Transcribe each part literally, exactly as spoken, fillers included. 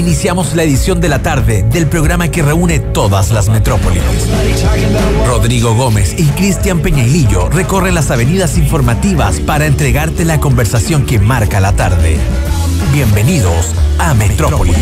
iniciamos la edición de la tarde del programa que reúne todas las metrópolis. Rodrigo Gómez y Cristian Peñailillo recorren las avenidas informativas para entregarte la conversación que marca la tarde. Bienvenidos a Metrópolis.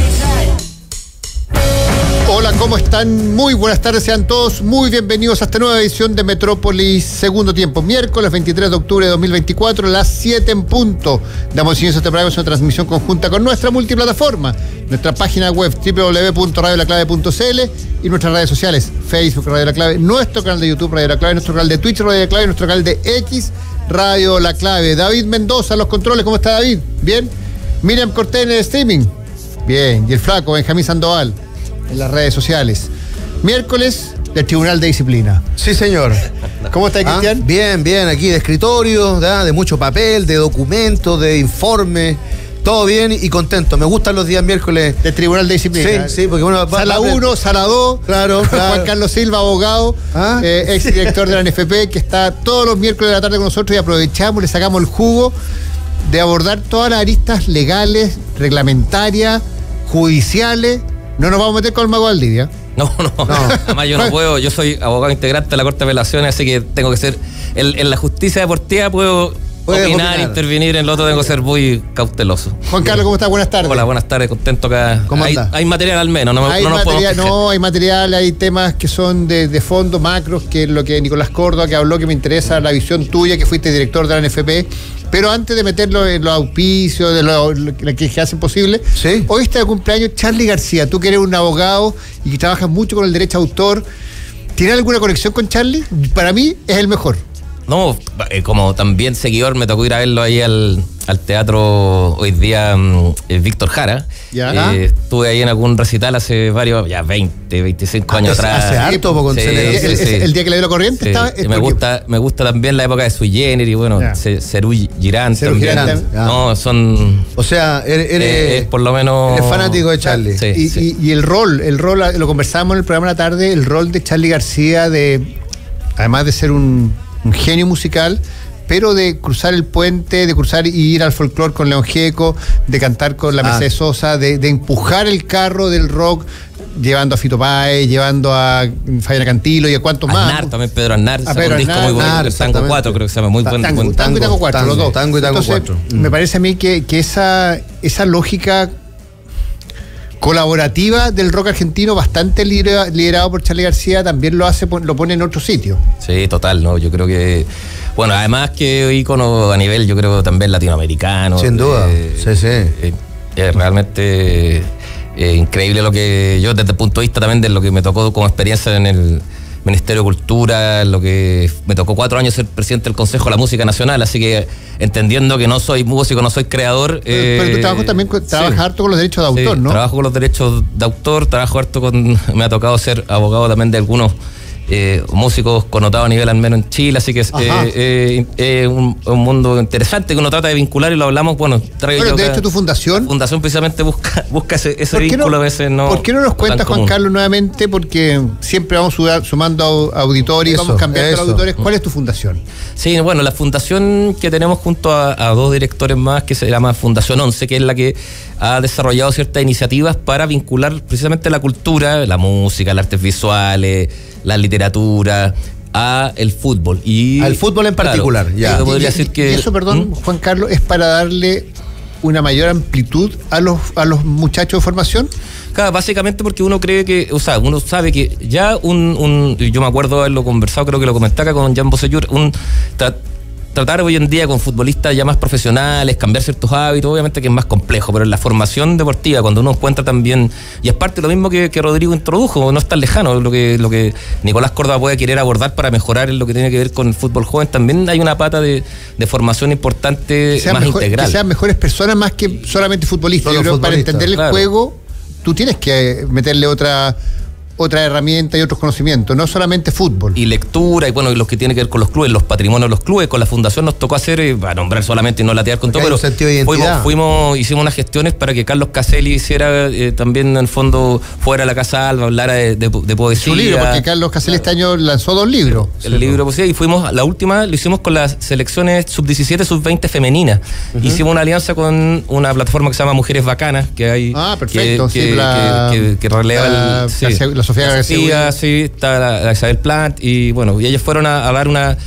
Hola, ¿cómo están? Muy buenas tardes, sean todos muy bienvenidos a esta nueva edición de Metrópolis Segundo Tiempo. Miércoles veintitrés de octubre de dos mil veinticuatro, las siete en punto. Damos inicio a este programa, es una transmisión conjunta con nuestra multiplataforma, nuestra página web doble u doble u doble u punto radio la clave punto c l y nuestras redes sociales, Facebook Radio La Clave, nuestro canal de YouTube Radio La Clave, nuestro canal de Twitch Radio La Clave, nuestro canal de X Radio La Clave. David Mendoza, los controles, ¿cómo está David? Bien. Miriam Corté en el streaming. Bien. Y el flaco Benjamín Sandoval en las redes sociales. Miércoles del Tribunal de Disciplina. Sí, señor. ¿Cómo está, Cristian? ¿Ah? Bien, bien, aquí de escritorio, ¿verdad? De mucho papel, de documentos, de informe. Todo bien y contento. Me gustan los días miércoles. De Tribunal de Disciplina. Sí, sí, porque uno va. Sala uno, sala dos. Claro, claro. Juan Carlos Silva, abogado, ¿ah? eh, exdirector de la N F P, que está todos los miércoles de la tarde con nosotros y aprovechamos, le sacamos el jugo de abordar todas las aristas legales, reglamentarias, judiciales. No nos vamos a meter con el mago Valdivia. No, no, no. Además yo no puedo, yo soy abogado integrante de la Corte de Apelaciones, así que tengo que ser, en, en la justicia deportiva puedo opinar, opinar, intervenir, en lo otro tengo que ser muy cauteloso. Juan Carlos, ¿cómo estás? Buenas tardes. Hola, buenas tardes, contento acá. ¿Cómo hay, hay material al menos, no, hay no nos material, podemos... No, hay material, hay temas que son de, de fondo, macros, que es lo que Nicolás Córdoba que habló, que me interesa, la visión tuya, que fuiste director de la N F P. Pero antes de meterlo en los auspicios, de lo, lo, lo que hacen posible, ¿sí? Hoy está de cumpleaños Charly García. Tú que eres un abogado y que trabajas mucho con el derecho a autor, ¿tienes alguna conexión con Charly? Para mí es el mejor. No, eh, como también seguidor, me tocó ir a verlo ahí al, al teatro hoy día, um, Víctor Jara. ¿Ya? Eh, ¿Ah? Estuve ahí en algún recital hace varios, ya veinte, veinticinco ah, años es, atrás. Hace harto, con sí, sí, el, sí. el día que le dio la corriente. Sí. Estaba, es me, gusta, me gusta también la época de Sui Generis, y bueno, yeah. Serú Girán. Serú Girán. Ah. No, son. O sea, eres, eres eh, por lo menos. Eres fanático de Charly. Sí, y, sí. Y, y el rol, el rol, lo conversábamos en el programa de la tarde, el rol de Charly García, de además de ser un. un genio musical, pero de cruzar el puente, de cruzar y ir al folclore con León Gieco, de cantar con la Mercedes ah. Sosa, de, de empujar el carro del rock, llevando a Fito Páez, llevando a Fabiana Cantilo y a cuántos más. Aznar, también Pedro Aznar, a Pedro un disco Aznar, muy bueno, Aznar, Tango cuatro creo que se llama, muy buen, tango, buen tango. Tango y Tango cuatro, tango, los dos. Tango y Tango Entonces, cuatro. Mm. Me parece a mí que, que esa, esa lógica colaborativa del rock argentino, bastante liderado, liderado por Charly García, también lo hace, lo pone en otro sitio. Sí, total, no, yo creo que, bueno, además que ícono a nivel, yo creo también latinoamericano. Sin duda, eh, sí, sí. Eh, eh, realmente eh, increíble lo que yo desde el punto de vista también de lo que me tocó como experiencia en el Ministerio de Cultura, lo que me tocó cuatro años ser presidente del Consejo de la Música Nacional, así que entendiendo que no soy músico, no soy creador. Pero, eh, pero tu trabajo también trabajas sí, harto con los derechos de autor, sí, ¿no? Trabajo con los derechos de autor, trabajo harto con. Me ha tocado ser abogado también de algunos eh, músicos connotados a nivel al menos en Chile, así que es eh, eh, eh, un, un mundo interesante que uno trata de vincular y lo hablamos. Bueno, traigo bueno, de hecho, tu fundación. La fundación precisamente busca, busca ese, ese vínculo no, a veces no. ¿Por qué no nos cuentas, Juan común. Carlos, nuevamente? Porque siempre vamos sumando auditores, eso, vamos cambiando eso. auditores. ¿Cuál es tu fundación? Sí, bueno, la fundación que tenemos junto a, a dos directores más, que se llama Fundación once, que es la que ha desarrollado ciertas iniciativas para vincular precisamente la cultura, la música, las artes visuales, la literatura, a el fútbol. Y al fútbol en particular. Claro, ya. Y, y, decir que, y eso, perdón, ¿hmm? Juan Carlos, es para darle una mayor amplitud a los, a los muchachos de formación. Claro, básicamente porque uno cree que, o sea, uno sabe que ya un, un yo me acuerdo haberlo conversado, creo que lo comentaba con Jean Bosellur, un tra, tratar hoy en día con futbolistas ya más profesionales, cambiar ciertos hábitos, obviamente que es más complejo, pero en la formación deportiva, cuando uno encuentra también, y es parte de lo mismo que, que Rodrigo introdujo, no es tan lejano, lo que, lo que Nicolás Córdoba puede querer abordar para mejorar en lo que tiene que ver con el fútbol joven, también hay una pata de, de formación importante, más mejor, integral. Que sean mejores personas más que solamente futbolistas, yo creo que para entender el claro. juego, tú tienes que meterle otra... otra herramienta y otros conocimientos, no solamente fútbol. Y lectura, y bueno, y los que tienen que ver con los clubes, los patrimonios de los clubes, con la fundación nos tocó hacer, eh, a nombrar solamente y no latear con porque todo, pero fuimos, fuimos, hicimos unas gestiones para que Carlos Caszely hiciera eh, también, en el fondo, fuera a la Casa Alba, hablara de, de, de poesía. Su libro, porque Carlos Caszely claro. Este año lanzó dos libros. El, el libro de poesía, y fuimos, la última lo hicimos con las selecciones sub diecisiete, sub veinte femeninas. Uh-huh. Hicimos una alianza con una plataforma que se llama Mujeres Bacanas, que hay... Ah, perfecto, que, sí, que, la, que, que, que releva la, el... Sí. La, la Sofía García, sí, está la, la Isabel Plant, y bueno, y ellos fueron a, a dar una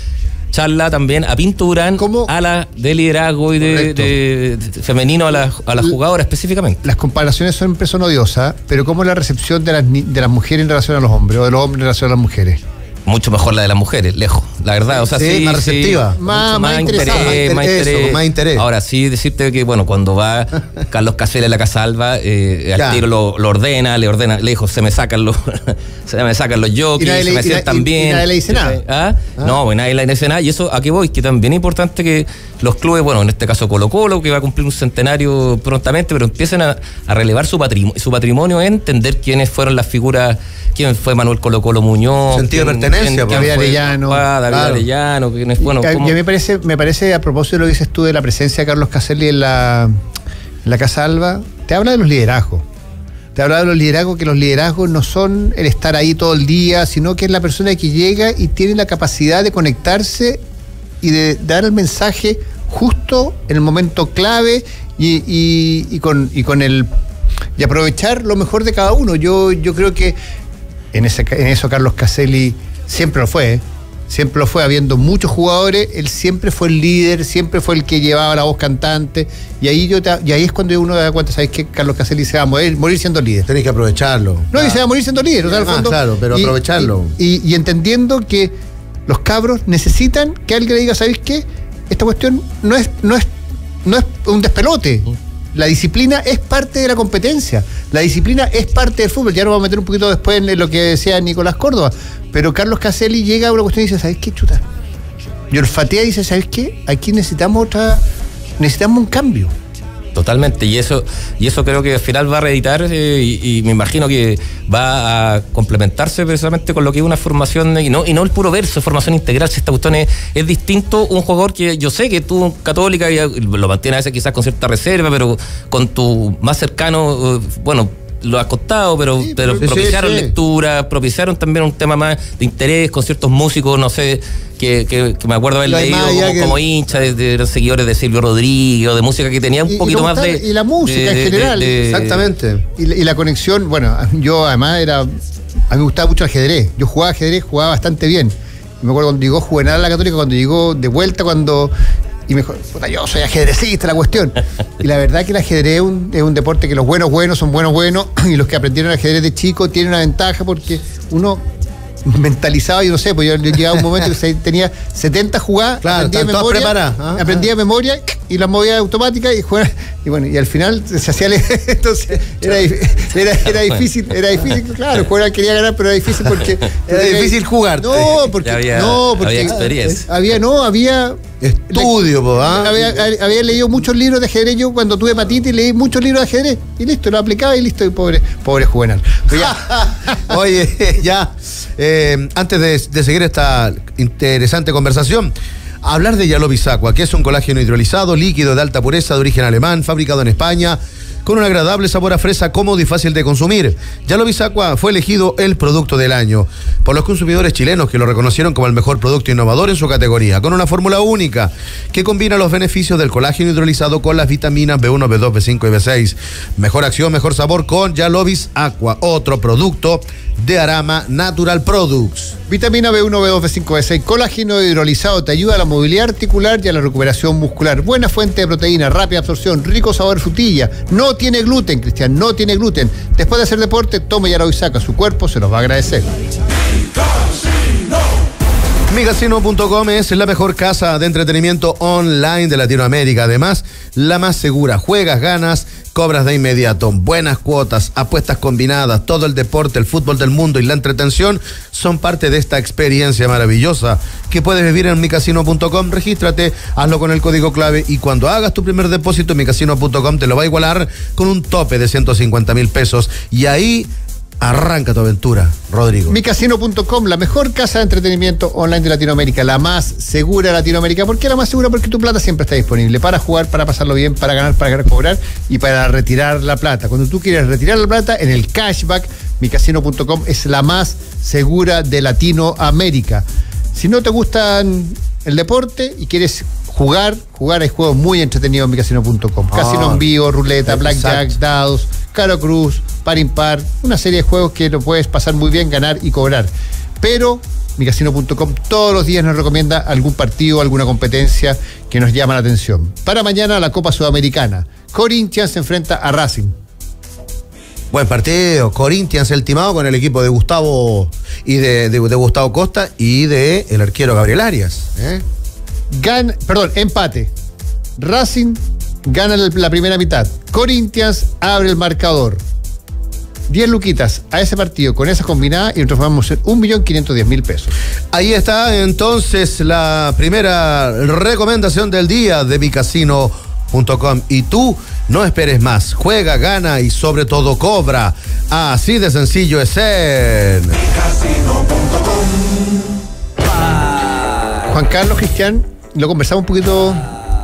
charla también a Pinto Durán, ¿cómo? A la de liderazgo y de, de, de femenino a las a la jugadoras específicamente. Las comparaciones son son odiosas, pero ¿cómo es la recepción de las, de las mujeres en relación a los hombres, o de los hombres en relación a las mujeres? Mucho mejor la de las mujeres, lejos, la verdad, o sea, sí, sí, más receptiva, sí, más, más, más, interés, interés, más, interés. Eso, más interés. Ahora sí, decirte que, bueno, cuando va Carlos Caszely a la Casa Alba, eh, al tiro lo, lo ordena, le ordena, le dijo, se me sacan los se me sacan los jockeys, se le, me sientan y, bien. Y nadie le dice nada. ¿Ah? Ah. No, pues nadie le dice nada, y eso a qué voy, que también es importante que los clubes, bueno, en este caso Colo-Colo, que va a cumplir un centenario prontamente, pero empiecen a, a relevar su patrimonio, su patrimonio, entender quiénes fueron las figuras, quién fue Manuel Colo-Colo Muñoz, sentido quién, pertenencia, David Arellano, David Arellano, que bueno, a mí me parece, me parece, a propósito de lo que dices tú de la presencia de Carlos Caszely en la, en la Casa Alba, te habla de los liderazgos. Te hablaba de los liderazgos, que los liderazgos no son el estar ahí todo el día, sino que es la persona que llega y tiene la capacidad de conectarse y de dar el mensaje justo en el momento clave y, y, y con y con el y aprovechar lo mejor de cada uno. Yo, yo creo que en ese, en eso Carlos Caszely siempre lo fue, ¿eh? Siempre lo fue, habiendo muchos jugadores, él siempre fue el líder, siempre fue el que llevaba la voz cantante, y ahí yo te, y ahí es cuando uno da cuenta, ¿sabes qué? Carlos Caszely se va a morir, morir siendo líder. Tenés que aprovecharlo. No, claro. Y se va a morir siendo líder, o sea, al fondo, ah, claro, pero y, aprovecharlo. Y, y, y entendiendo que los cabros necesitan que alguien le diga, ¿sabes qué? Esta cuestión no es, no es, no es un despelote. La disciplina es parte de la competencia. La disciplina es parte del fútbol. Ya nos vamos a meter un poquito después en lo que decía Nicolás Córdoba. Pero Carlos Caszely llega a una cuestión y dice, ¿sabes qué, chuta? Y olfatea y dice, ¿sabes qué? Aquí necesitamos otra... Necesitamos un cambio. Totalmente, y eso y eso creo que al final va a reeditar, eh, y, y me imagino que va a complementarse precisamente con lo que es una formación, y no, y no el puro verso, formación integral. Si esta cuestión es, es distinto, un jugador que yo sé que tú, Católica, y lo mantiene a veces quizás con cierta reserva, pero con tu más cercano, bueno, lo has costado, pero, sí, pero sí, propiciaron sí, sí. lectura, propiciaron también un tema más de interés con ciertos músicos, no sé, que, que, que me acuerdo haber leído como, que... como hincha de, de los seguidores de Silvio Rodríguez, de música que tenía un y, poquito y más de... Y la música de, en general, de, de, exactamente. Y la, y la conexión, bueno, yo además era... A mí me gustaba mucho el ajedrez, yo jugaba ajedrez, jugaba bastante bien. Me acuerdo cuando llegó Juvenal a la Católica, cuando llegó de vuelta, cuando... Y me dijo, puta, yo soy ajedrecista, la cuestión. Y la verdad que el ajedrez es un, es un deporte que los buenos buenos son buenos buenos, y los que aprendieron ajedrez de chico tienen una ventaja porque uno mentalizaba, yo no sé, pues yo, yo llegaba a un momento que tenía setenta jugadas, claro, aprendía de memoria, ¿ah? aprendía de memoria y las movía automática y jugaba, y bueno, y al final se hacía, entonces era, era, era difícil, era difícil, claro, jugar quería ganar, pero era difícil porque era difícil jugar. No, porque había, no, porque había experiencia. Había no, había estudio, po, ¿ah? había, había leído muchos libros de ajedrez. Yo cuando tuve hepatitis leí muchos libros de ajedrez y listo, lo aplicaba y listo, y pobre, pobre Juvenal. Oye, ya. Eh, antes de, de seguir esta interesante conversación, hablar de Yalobis Aqua, que es un colágeno hidrolizado, líquido de alta pureza, de origen alemán, fabricado en España, con un agradable sabor a fresa, cómodo y fácil de consumir. Yalobis Aqua fue elegido el producto del año por los consumidores chilenos, que lo reconocieron como el mejor producto innovador en su categoría, con una fórmula única que combina los beneficios del colágeno hidrolizado con las vitaminas B uno, B dos, B cinco y B seis. Mejor acción, mejor sabor con Yalobis Aqua, otro producto de Arama Natural Products. Vitamina B uno, B dos, B cinco, B seis, colágeno hidrolizado, te ayuda a la movilidad articular y a la recuperación muscular. Buena fuente de proteína, rápida absorción, rico sabor frutilla. No tiene gluten, Cristian, no tiene gluten. Después de hacer deporte, tome Yalobis Aqua, su cuerpo se los va a agradecer. mi casino punto com es la mejor casa de entretenimiento online de Latinoamérica. Además, la más segura. Juegas, ganas, cobras de inmediato. Buenas cuotas, apuestas combinadas, todo el deporte, el fútbol del mundo y la entretención son parte de esta experiencia maravillosa que puedes vivir en mi casino punto com. Regístrate, hazlo con el código clave y cuando hagas tu primer depósito, mi casino punto com te lo va a igualar con un tope de ciento cincuenta mil pesos. Y ahí... Arranca tu aventura, Rodrigo. mi casino punto com, la mejor casa de entretenimiento online de Latinoamérica, la más segura de Latinoamérica. ¿Por qué la más segura? Porque tu plata siempre está disponible para jugar, para pasarlo bien, para ganar, para cobrar y para retirar la plata. Cuando tú quieres retirar la plata, en el cashback, mi casino punto com es la más segura de Latinoamérica. Si no te gustan el deporte y quieres jugar, jugar hay juegos muy entretenidos en mi casino punto com. Ah, casino en vivo, ruleta, blackjack, dados, caro cruz, par impar, una serie de juegos que lo puedes pasar muy bien, ganar y cobrar. Pero mi casino punto com todos los días nos recomienda algún partido, alguna competencia que nos llama la atención. Para mañana, la Copa Sudamericana. Corinthians se enfrenta a Racing. Buen partido, Corinthians el timado con el equipo de Gustavo y de, de, de Gustavo Costa y de el arquero Gabriel Arias. ¿eh? Gan, perdón, empate. Racing gana la primera mitad. Corinthians abre el marcador. diez luquitas a ese partido con esas combinadas y transformamos en un millón quinientos diez mil pesos. Ahí está entonces la primera recomendación del día de mi casino punto com. Y tú no esperes más. Juega, gana y sobre todo cobra. Así de sencillo es en mi casino punto com. Juan Carlos, Cristian, lo conversamos un poquito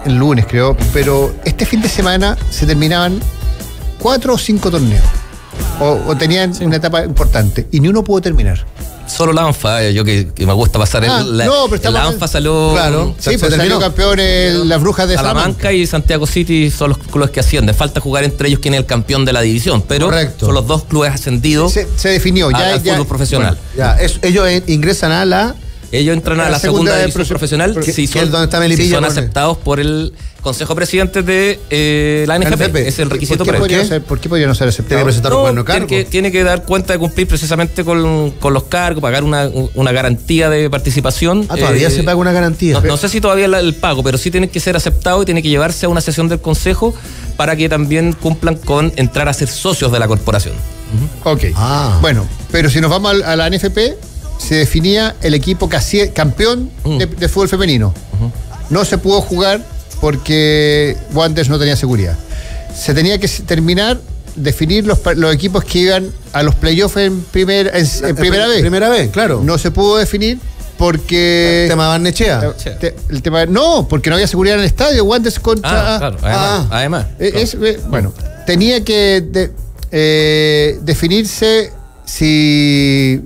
el lunes, creo, pero este fin de semana se terminaban cuatro o cinco torneos. O, o tenían sí. una etapa importante y ni uno pudo terminar. Solo la ANFA, yo que, que me gusta pasar ah, el, la, no, pero la ANFA salió claro, sí, pues salió campeón el, las Brujas de Salamanca, Salamanca y Santiago City son los clubes que ascienden. Falta jugar entre ellos quién es el campeón de la división, pero Correcto. Son los dos clubes ascendidos. Se, se definió ya el fútbol profesional. Bueno, ya, es, ellos ingresan a la ellos entran a la, a la segunda, segunda división profesional que, si son, donde está Melipilla, si son aceptados por el Consejo Presidente de eh, la N F P. Es el requisito para el que... ¿Por qué podría no ser aceptado? No, tiene, que, tiene que dar cuenta de cumplir precisamente con, con los cargos, pagar una, una garantía de participación. Ah, todavía eh, se paga una garantía. No, no sé si todavía la, el pago, pero sí tiene que ser aceptado y tiene que llevarse a una sesión del Consejo para que también cumplan con entrar a ser socios de la corporación. Uh-huh. Ok. Ah. Bueno, pero si nos vamos a, a la N F P, se definía el equipo casi, campeón uh-huh. de, de fútbol femenino. Uh-huh. No se pudo jugar porque Wanderers no tenía seguridad. Se tenía que terminar, definir los, los equipos que iban a los playoffs en, primer, en, en primera vez. Primera vez, claro. No se pudo definir porque... El tema de Barnechea. Te, el tema, no, porque no había seguridad en el estadio. Wanderers contra... Ah, claro, además. Ah, además es, es, bueno, tenía que de, eh, definirse si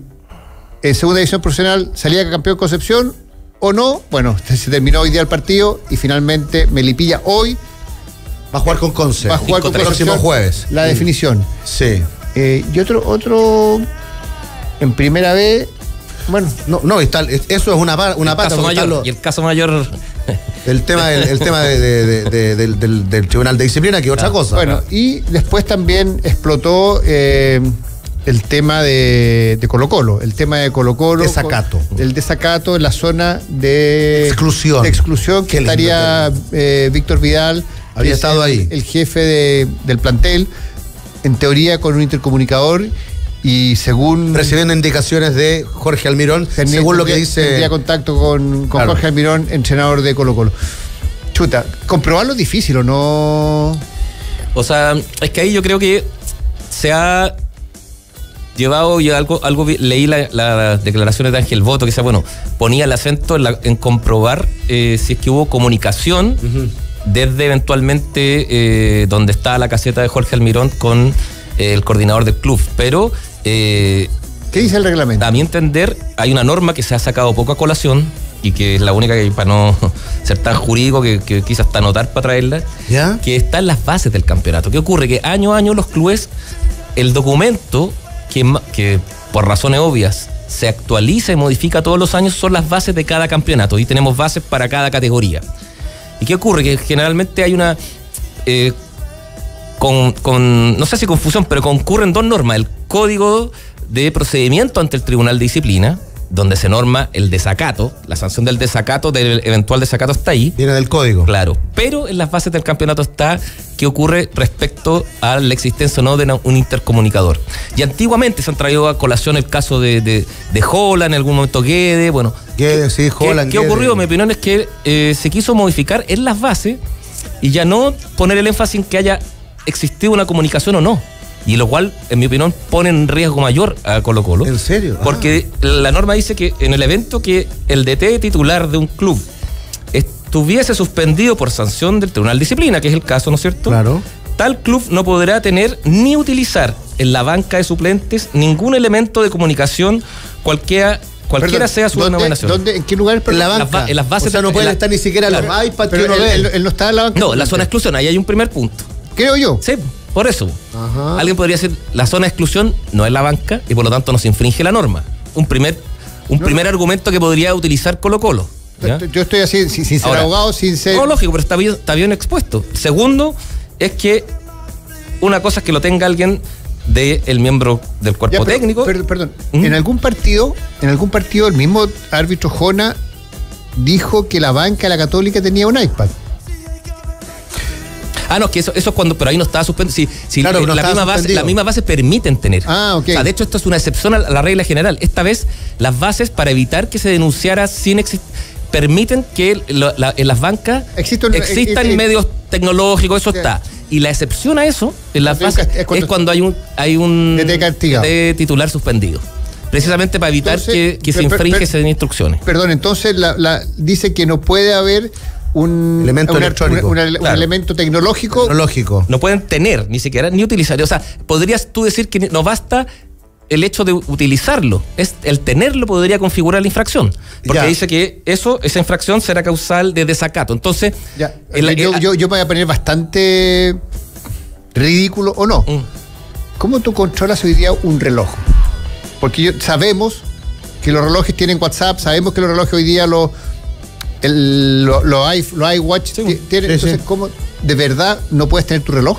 en segunda división profesional salía campeón Concepción o no. Bueno, se terminó hoy día el partido y finalmente Melipilla hoy va a jugar con Conce. Va a jugar con el próximo jueves. La definición. Sí. Eh, y otro, otro en primera vez. Bueno, no, no está, eso es una, una pata. Caso mayor, lo, y el caso mayor. El tema, el, el tema de, de, de, de, del, del, del Tribunal de Disciplina, que es claro, otra cosa. Bueno, claro. Y después también explotó. Eh, El tema de, de Colo-Colo, el tema de Colo-Colo. Desacato. Con, el desacato en la zona de exclusión. De exclusión que estaría eh, Víctor Vidal. Había estado el, ahí. El jefe de, del plantel, en teoría con un intercomunicador y según... Recibiendo indicaciones de Jorge Almirón, tenía, según lo que dice... Tenía contacto con, con claro. Jorge Almirón, entrenador de Colo-Colo. Chuta, comprobarlo es difícil, ¿o no? O sea, es que ahí yo creo que se ha... llevado y algo, algo leí las la declaraciones de Ángel Botto, que sea, bueno, ponía el acento en, la, en comprobar eh, si es que hubo comunicación uh-huh. desde eventualmente eh, donde está la caseta de Jorge Almirón con eh, el coordinador del club. Pero... Eh, ¿qué dice el reglamento? A mi entender, hay una norma que se ha sacado poco a colación y que es la única que, para no ser tan jurídico, que, que quise hasta anotar para traerla, ¿ya? Que está en las bases del campeonato. ¿Qué ocurre? Que año a año los clubes, el documento... Que, que por razones obvias se actualiza y modifica todos los años, son las bases de cada campeonato y tenemos bases para cada categoría. ¿Y qué ocurre? Que generalmente hay una eh, con, con, no sé si confusión, pero concurren dos normas: el código de procedimiento ante el Tribunal de Disciplina, donde se norma el desacato, la sanción del desacato, del eventual desacato está ahí. Viene del código. Claro, pero en las bases del campeonato está qué ocurre respecto a la existencia o no de un intercomunicador. Y antiguamente se han traído a colación el caso de, de, de Haaland, en algún momento Gede, bueno. Gede, sí, Haaland. ¿Qué, qué ocurrió? Mi opinión es que eh, se quiso modificar en las bases y ya no poner el énfasis en que haya existido una comunicación o no. y lo cual, en mi opinión, pone en riesgo mayor a Colo-Colo. ¿En serio? Ah. Porque la norma dice que en el evento que el D T titular de un club estuviese suspendido por sanción del Tribunal de Disciplina, que es el caso, ¿no es cierto? Claro. Tal club no podrá tener ni utilizar en la banca de suplentes ningún elemento de comunicación, cualquiera, cualquiera Perdón, sea su ¿dónde, denominación. ¿dónde, ¿En qué lugar es? En la banca. Las, en las bases, o sea, no pueden estar ni siquiera en los iPads que uno ve. Él, él no está en la banca. No, la zona de exclusión, ahí hay un primer punto. Creo yo. Sí, por eso. Ajá. Alguien podría decir, la zona de exclusión no es la banca y por lo tanto no se infringe la norma. Un primer, un no, primer no. argumento que podría utilizar Colo-Colo. ¿Ya? Yo estoy así, sin, sin ser Ahora, abogado, sin ser... No, lógico, pero está bien, está bien expuesto. Segundo, es que una cosa es que lo tenga alguien del de miembro del cuerpo ya, pero, técnico. Pero, perdón, ¿Mm? en algún partido, en algún partido el mismo árbitro Jona dijo que la banca de la Católica tenía un iPad. Ah, no, que eso, eso es cuando, pero ahí no estaba suspendido. Sí, sí, claro, no la, misma base, la misma base permiten tener. Ah, ok. O sea, de hecho, esto es una excepción a la regla general. Esta vez, las bases para evitar que se denunciara sin existir. Permiten que la, la, en las bancas un, existan eh, eh, medios tecnológicos, eso yeah. está. Y la excepción a eso en las bases, es, cuando es cuando hay un hay un de titular suspendido. Precisamente para evitar entonces, que, que se infringe esas instrucciones. Perdón, entonces la, la, dice que no puede haber un elemento, un, electrónico. Un, un, un claro. elemento tecnológico. tecnológico. No pueden tener, ni siquiera, ni utilizar. O sea, podrías tú decir que no basta el hecho de utilizarlo, es el tenerlo podría configurar la infracción, porque ya. dice que eso, esa infracción será causal de desacato. Entonces, ya. El, el, yo, yo, yo me voy a poner bastante ridículo o no. Mm. ¿Cómo tú controlas hoy día un reloj? Porque yo, sabemos que los relojes tienen WhatsApp, sabemos que los relojes hoy día los los lo, lo iWatch sí, tienen. Sí, entonces, sí. ¿cómo de verdad no puedes tener tu reloj?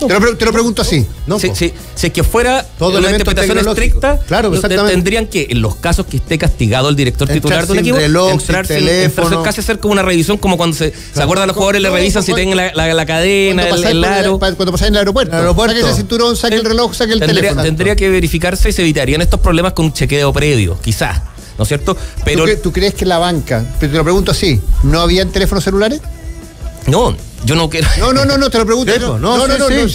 Te lo, te lo pregunto así. No, sí, sí. Si es que fuera todo una interpretación estricta, claro, tendrían que, en los casos que esté castigado el director titular de un equipo, reloj, entrar sin teléfono, casi hacer como una revisión, como cuando se, claro, se acuerdan los jugadores, le revisan si tienen la, la, la cadena, el, el aro. El, cuando pasáis en el aeropuerto, el aeropuerto. Saque el cinturón, saque el reloj, saque el tendría, teléfono. Tendría que verificarse y se evitarían estos problemas con un chequeo previo, quizás, ¿no es cierto? Pero ¿Tú, ¿Tú crees que la banca, pero te lo pregunto así, ¿no habían teléfonos celulares? No, yo no quiero. No, no, no, no te lo pregunto. No, no, no, no. O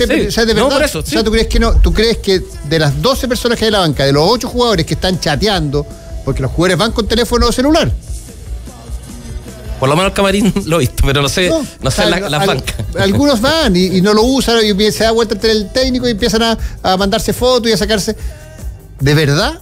sea, ¿tú crees que no? ¿Tú crees que de las doce personas que hay en la banca, de los ocho jugadores que están chateando, porque los jugadores van con teléfono celular? Por lo menos el camarín lo he visto, pero no sé, no, no sé o sea, la, la al, banca. Algunos van y, y no lo usan y se da vuelta entre el técnico y empiezan a, a mandarse fotos y a sacarse. ¿De verdad?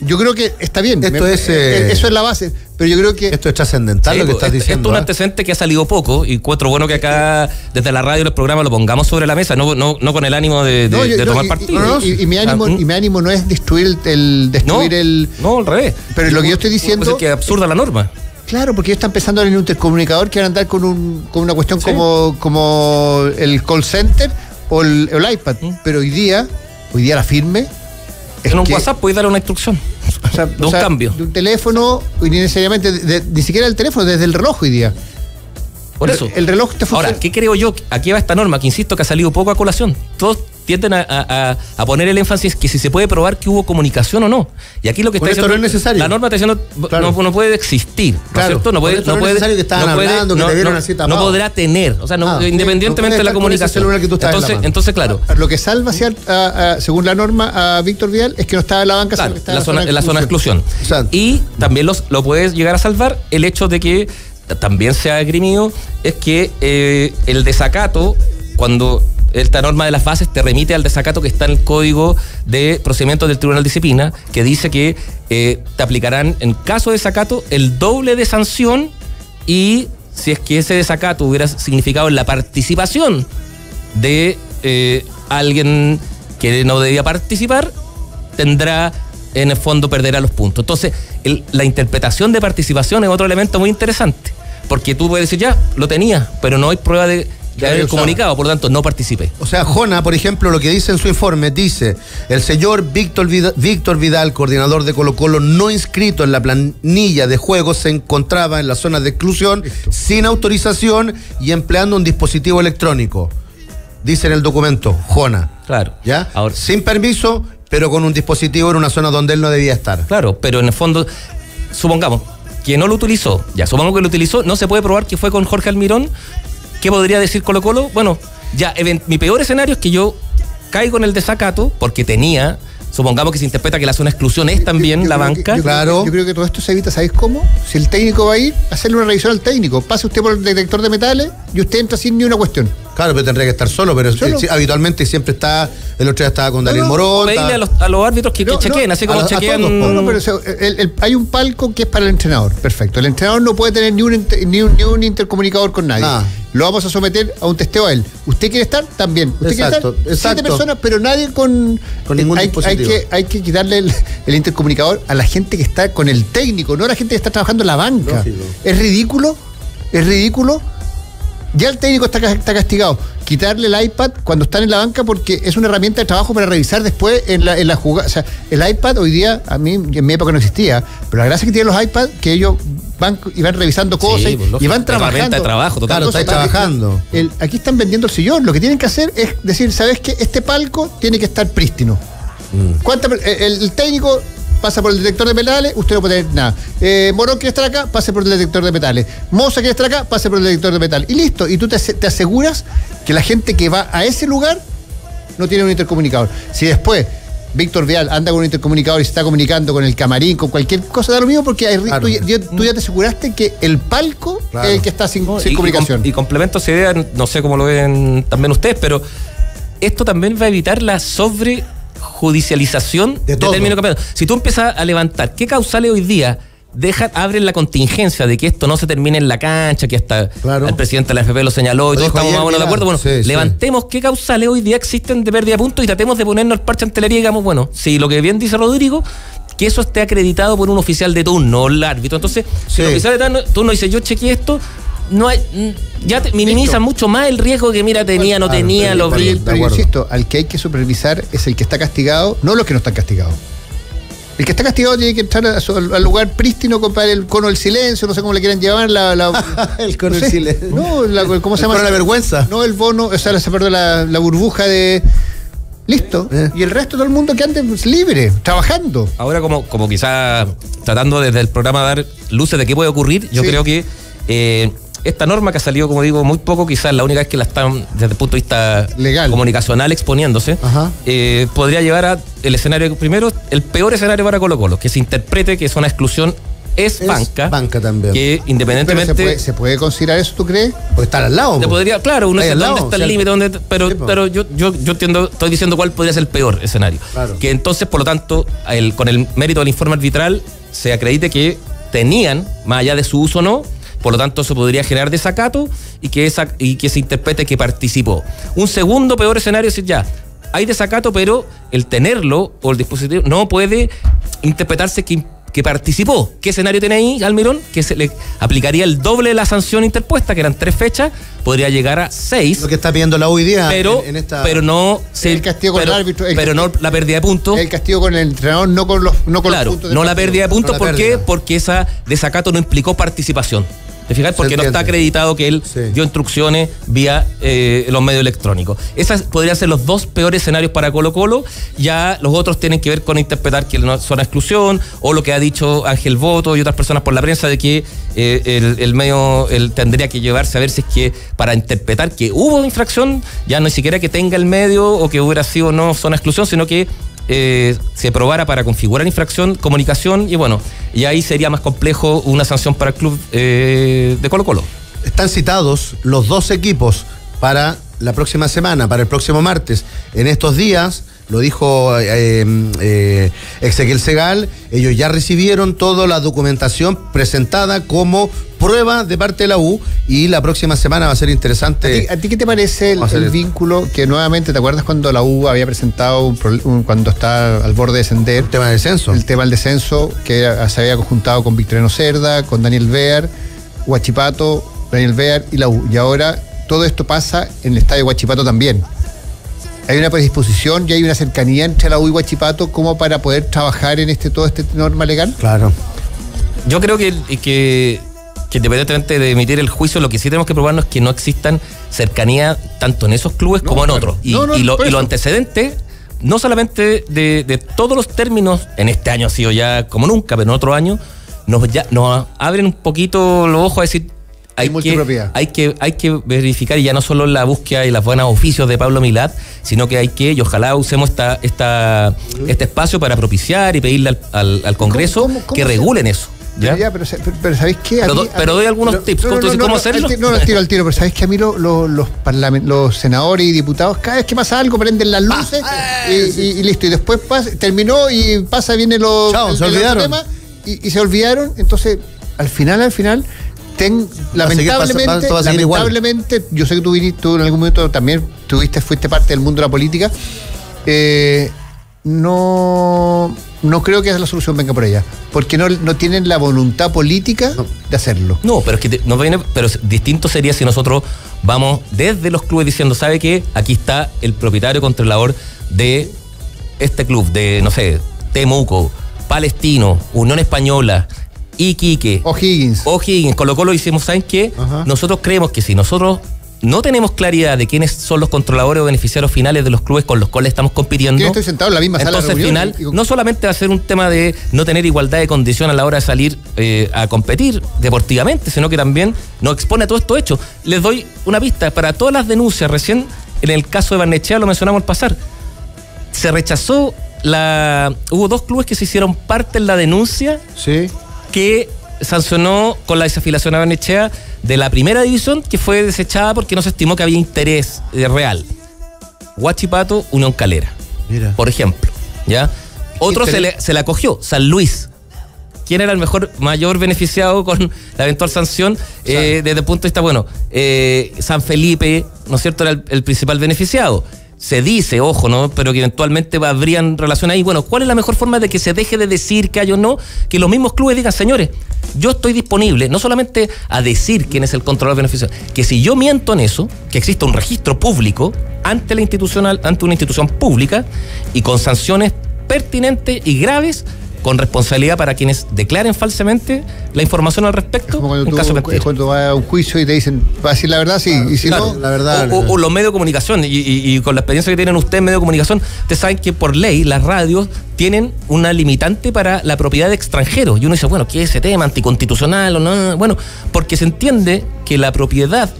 Yo creo que está bien. Esto me, es, eh, eso es la base, pero yo creo que... Esto es trascendental sí, lo que estás este, diciendo. Esto es un antecedente ¿eh? que ha salido poco y cuatro bueno que acá desde la radio y los programas lo pongamos sobre la mesa, no, no, no con el ánimo de, de, no, yo, de tomar no, y, partido. Y, y, y, mi ánimo, y mi ánimo no es destruir el... Destruir no, el no, al revés. Pero lo que yo estoy diciendo... Es que es absurda la norma. Claro, porque ellos están pensando en un intercomunicador que van a andar con, un, con una cuestión sí. como, como el call center o el, el iPad. ¿Mm? Pero hoy día, hoy día la firme... Es en un que, WhatsApp podéis darle una instrucción. O sea, de un o sea, cambio. De un teléfono, y ni necesariamente, de, de, ni siquiera el teléfono, desde el reloj hoy día. Por el, eso. El reloj te funciona. Ahora, ¿qué creo yo? Aquí va esta norma, que insisto que ha salido poco a colación. Todos tienden a, a, a poner el énfasis que si se puede probar que hubo comunicación o no. Y aquí lo que está diciendo. No es necesario. La norma está diciendo claro. no, no puede existir. ¿No es cierto? No puede. No, no, puede, no, puede, hablando, no, no, así no podrá tener. O sea, no, ah, independientemente no de la comunicación. Que tú entonces, en entonces, claro. Ah, lo que salva, a, a, según la norma, a Víctor Vidal es que no estaba en la banca. Claro, está la, la, zona, zona en la zona de exclusión. Exacto. Y también los, lo puede llegar a salvar el hecho de que también se ha esgrimido es que eh, el desacato, cuando esta norma de las bases te remite al desacato que está en el Código de Procedimientos del Tribunal de Disciplina, que dice que eh, te aplicarán, en caso de desacato, el doble de sanción y si es que ese desacato hubiera significado la participación de eh, alguien que no debía participar, tendrá... en el fondo perderá los puntos. Entonces, el, la interpretación de participación es otro elemento muy interesante, porque tú puedes decir, ya, lo tenía, pero no hay prueba de, de haber comunicado, por lo tanto, no participé. O sea, Jona, por ejemplo, lo que dice en su informe, dice, el señor Víctor Vidal, Víctor Vidal, coordinador de Colo-Colo, no inscrito en la planilla de juegos, se encontraba en la zona de exclusión, Listo. sin autorización y empleando un dispositivo electrónico. Dice en el documento, Jona. Claro. ¿Ya? Ahora, sin permiso... pero con un dispositivo en una zona donde él no debía estar. Claro, pero en el fondo, supongamos que no lo utilizó, ya supongamos que lo utilizó, no se puede probar que fue con Jorge Almirón. ¿Qué podría decir Colo-Colo? Bueno, ya mi peor escenario es que yo caigo en el desacato porque tenía, supongamos que se interpreta que la zona de exclusión es también yo, yo la banca. Que, yo, claro. Yo creo que todo esto se evita, ¿sabéis cómo? Si el técnico va a ir, hacerle una revisión al técnico. Pase usted por el detector de metales y usted entra sin ni una cuestión. Claro, pero tendría que estar solo, pero solo. Sí, habitualmente siempre está, el otro día estaba con Daniel no, no, Morón. Pedirle a los, a los árbitros que, no, que chequeen, no, así como a, chequean. A todos, no, no, pero o sea, el, el, hay un palco que es para el entrenador, perfecto. El entrenador no puede tener ni un, ni un, ni un intercomunicador con nadie. Nada. Lo vamos a someter a un testeo a él. ¿Usted quiere estar? También. ¿Usted exacto, quiere estar? Exacto. Siete personas, pero nadie con, con ningún hay, dispositivo. Hay que, hay que quitarle el, el intercomunicador a la gente que está con el técnico, no a la gente que está trabajando en la banca. Lógico. Es ridículo, es ridículo. Ya el técnico está, está castigado. Quitarle el iPad cuando están en la banca porque es una herramienta de trabajo para revisar después en la, en la jugada. O sea, el iPad hoy día, a mí en mi época no existía, pero la gracia que tienen los iPads que ellos van y van revisando cosas sí, y, y van trabajando. Herramienta de trabajo, total, claro, está trabajando. El, aquí están vendiendo el sillón. Lo que tienen que hacer es decir, ¿sabes qué? Este palco tiene que estar prístino. Mm. ¿Cuánta, el, el técnico pasa por el detector de metales, usted no puede tener nada. Eh, Morón quiere estar acá, pase por el detector de metales. Moza quiere estar acá, pase por el detector de metal. Y listo. Y tú te, te aseguras que la gente que va a ese lugar no tiene un intercomunicador. Si después Víctor Vidal anda con un intercomunicador y se está comunicando con el camarín, con cualquier cosa, da lo mismo porque hay, claro. tú, tú ya te aseguraste que el palco claro. es el que está sin, no, sin y, comunicación. Y, com, y complemento esa idea, no sé cómo lo ven también ustedes, pero esto también va a evitar la sobre... judicialización de, de término campeonato. Si tú empiezas a levantar, ¿qué causales hoy día dejan, abren la contingencia de que esto no se termine en la cancha, que hasta claro. el presidente de la N F P lo señaló y todos estamos más o menos de acuerdo? Bueno, sí, levantemos sí. qué causales hoy día existen de pérdida de puntos y tratemos de ponernos el parche ante la herida y digamos, bueno, si lo que bien dice Rodrigo, que eso esté acreditado por un oficial de turno, el árbitro. Entonces, sí. si el oficial de turno dice, yo chequeé esto, no hay, ya te minimiza mucho más el riesgo que mira tenía, no tenía, lo vi. Pero yo insisto, al que hay que supervisar es el que está castigado, no los que no están castigados. El que está castigado tiene que entrar a su, al lugar prístino con el cono del silencio, no sé cómo le quieran llevar la, la el cono del no sé, silencio. No, la, ¿cómo se llama? Pero la vergüenza. No el bono, o sea, se perdió la, la burbuja de listo. Eh. Y el resto del mundo que antes libre, trabajando. Ahora como, como quizá tratando desde el programa dar luces de qué puede ocurrir, yo sí. creo que eh, esta norma que ha salido, como digo, muy poco, quizás la única vez que la están, desde el punto de vista legal, comunicacional, exponiéndose, eh, podría llevar a el escenario, primero, el peor escenario para Colo-Colo, que se interprete que es una exclusión es, es banca. banca también. Que independientemente... Se puede, ¿se puede considerar eso, tú crees? Puede estar al lado. Podría, claro, uno dice, ¿dónde está el límite? Dónde, pero sí, pero yo, yo, yo entiendo, estoy diciendo cuál podría ser el peor escenario. Claro. Que entonces, por lo tanto, el, con el mérito del informe arbitral, se acredite que tenían, más allá de su uso o no, por lo tanto, eso podría generar desacato y que, esa, y que se interprete que participó. Un segundo peor escenario es decir, ya, hay desacato, pero el tenerlo o el dispositivo no puede interpretarse que, que participó. ¿Qué escenario tiene ahí, Almirón? Que se le aplicaría el doble de la sanción interpuesta, que eran tres fechas, podría llegar a seis. Lo que está pidiendo la U hoy día. Pero, en, en esta... pero no... Se, el castigo con pero, el árbitro. El, pero no la pérdida de puntos. El castigo con el entrenador, no con los, no con claro, los puntos. Claro, no la pérdida de puntos. No ¿Por pérdida. qué? Porque esa desacato no implicó participación. ¿Te fijas? Porque no está acreditado que él sí. dio instrucciones vía eh, los medios electrónicos. Esos podrían ser los dos peores escenarios para Colo-Colo. Ya los otros tienen que ver con interpretar que no son exclusión o lo que ha dicho Ángel Botto y otras personas por la prensa de que eh, el, el medio el tendría que llevarse a ver si es que para interpretar que hubo infracción, ya no siquiera que tenga el medio o que hubiera sido no zona exclusión, sino que Eh, se probara para configurar infracción, comunicación y bueno, y ahí sería más complejo una sanción para el club eh, de Colo-Colo. Están citados los dos equipos para la próxima semana, para el próximo martes. En estos días, lo dijo eh, eh, Ezequiel Segal, ellos ya recibieron toda la documentación presentada como prueba de parte de la U y la próxima semana va a ser interesante. ¿A ti, a ti qué te parece el, el vínculo que nuevamente, te acuerdas cuando la U había presentado, un, un, cuando está al borde de descender? El tema del descenso. El tema del descenso, que era, se había conjuntado con Victoriano Cerda, con Daniel Bear, Huachipato, Daniel Bear y la U. Y ahora todo esto pasa en el estadio Huachipato también. Hay una predisposición y hay una cercanía entre la U y Huachipato como para poder trabajar en este todo este norma legal. Claro. Yo creo que, que, que independientemente de emitir el juicio, lo que sí tenemos que probarnos es que no existan cercanía tanto en esos clubes no, como en otros. Y, no, no, y lo, y lo antecedente, no solamente de, de todos los términos, en este año ha sido ya como nunca, pero en otro año, nos, ya, nos abren un poquito los ojos a decir, hay que, hay que hay que verificar, y ya no solo la búsqueda y las buenas oficios de Pablo Milad, sino que hay que, y ojalá usemos esta, esta, uh-huh. este espacio para propiciar y pedirle al, al, al Congreso ¿Cómo, cómo, cómo que regulen eso? ¿Ya? Ya, pero, pero, pero ¿sabéis qué? A pero, mí, pero doy algunos pero, tips. No, no, no, ¿Cómo no, hacerlo? No, no, tiro al tiro, pero ¿sabéis que a mí lo, lo, los, los senadores y diputados, cada vez que pasa algo, prenden las luces ah, y, sí. y, y listo? Y después pasa, terminó y pasa, viene los temas y, y se olvidaron. Entonces, al final, al final, ten, lamentablemente, pasa, pasa, lamentablemente yo sé que tú, viniste, tú en algún momento también tuviste, fuiste parte del mundo de la política. Eh, no. No creo que la solución venga por allá, porque no, no tienen la voluntad política no. de hacerlo. No, pero es que te, no viene, pero distinto sería si nosotros vamos desde los clubes diciendo, ¿sabe qué? Aquí está el propietario controlador de este club, de, no sé, Temuco, Palestino, Unión Española, Iquique, O'Higgins. O'Higgins, Colo-Colo, hicimos, ¿saben qué? Ajá. Nosotros creemos que si nosotros no tenemos claridad de quiénes son los controladores o beneficiarios finales de los clubes con los cuales estamos compitiendo. Yo estoy sentado en la misma sala de reunión. Entonces, al final, y... no solamente va a ser un tema de no tener igualdad de condición a la hora de salir eh, a competir deportivamente, sino que también nos expone a todo esto hecho. Les doy una pista. Para todas las denuncias, recién en el caso de Barnechea lo mencionamos al pasar, se rechazó la... Hubo dos clubes que se hicieron parte en la denuncia sí. que sancionó con la desafiliación a Barnechea de la primera división, que fue desechada porque no se estimó que había interés real. Huachipato, Unión Calera, Mira. por ejemplo, ¿ya? Otro se le, se le acogió, San Luis. ¿Quién era el mejor, mayor beneficiado con la eventual sanción? Eh, desde el punto de vista, bueno, eh, San Felipe, ¿no es cierto?, era el, el principal beneficiado. Se dice, ojo, ¿no?, pero que eventualmente habrían relación ahí. Bueno, ¿cuál es la mejor forma de que se deje de decir que hay o no? Que los mismos clubes digan, señores, yo estoy disponible, no solamente a decir quién es el controlador beneficiario, que si yo miento en eso, que exista un registro público ante la institucional, ante una institución pública, y con sanciones pertinentes y graves, con responsabilidad para quienes declaren falsamente la información al respecto. Es como cuando, en tú, caso de cuando va a un juicio y te dicen, va a decir la verdad, sí, claro, y si claro, no, la verdad. O, o los medios de comunicación, y, y, y con la experiencia que tienen ustedes en medios de comunicación, ustedes saben que por ley las radios tienen una limitante para la propiedad de extranjeros. Y uno dice, bueno, ¿qué es ese tema? ¿Anticonstitucional o no? Bueno, porque se entiende que la propiedad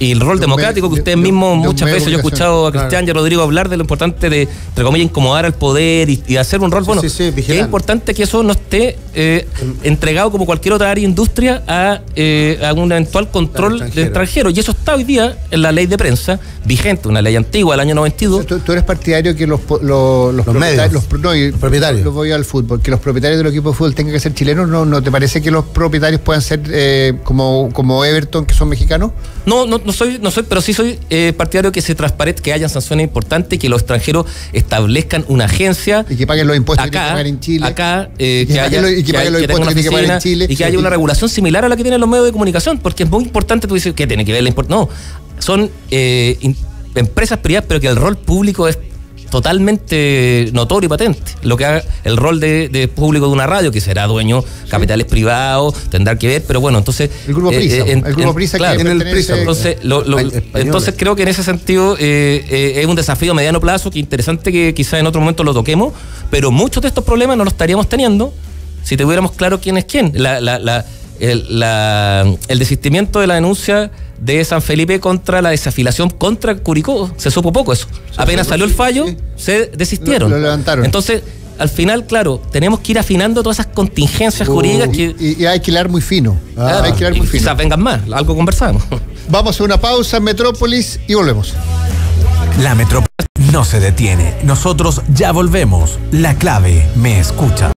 y el rol de democrático me, que ustedes mismos muchas veces yo he escuchado a Cristian claro. y a Rodrigo hablar de lo importante de, entre comillas, incomodar al poder y, y hacer un rol, sí, bueno, sí, sí, que es importante que eso no esté eh, entregado como cualquier otra área de industria a, eh, a un eventual control extranjero. de extranjeros, y eso está hoy día en la ley de prensa vigente, una ley antigua del año noventa y dos. O sea, tú, tú eres partidario que los, los, los, los propietarios, los, no, y, los propietarios los voy al fútbol, que los propietarios de los equipos de fútbol tengan que ser chilenos. ¿No, no te parece que los propietarios puedan ser eh, como, como Everton, que son mexicanos? No, no, no No soy, no soy, pero sí soy eh, partidario que se transparente, que haya sanciones importantes, que los extranjeros establezcan una agencia. Y que paguen los impuestos acá, que tienen que pagar en Chile. Acá, eh, que, que haya, y que paguen los impuestos que tienen que pagar en Chile. Y que haya una regulación similar a la que tienen los medios de comunicación, porque es muy importante. Tú dices, ¿qué tiene que ver la importación? No, son eh, in, empresas privadas, pero que el rol público es totalmente notorio y patente. Lo que haga el rol de, de público de una radio, que será dueño, capitales sí. privados, tendrá que ver, pero bueno, entonces el grupo Prisa, eh, en, el grupo Prisa en, claro, que en el Prisa, entonces, lo, lo, entonces creo que en ese sentido eh, eh, es un desafío a mediano plazo, que interesante que quizás en otro momento lo toquemos, pero muchos de estos problemas no los estaríamos teniendo si tuviéramos claro quién es quién. La, la, la, el, la, el desistimiento de la denuncia de San Felipe contra la desafiliación contra Curicó, se supo poco eso. Apenas salió el fallo, se desistieron. Lo, lo levantaron. Entonces, al final, claro, tenemos que ir afinando todas esas contingencias uh, jurídicas que... Y, y hay que hilar muy fino. Ah, hay que hilar muy fino. Quizás vengan más, algo conversamos. Vamos a una pausa en Metrópolis y volvemos. La Metrópolis no se detiene. Nosotros ya volvemos. La Clave me escucha.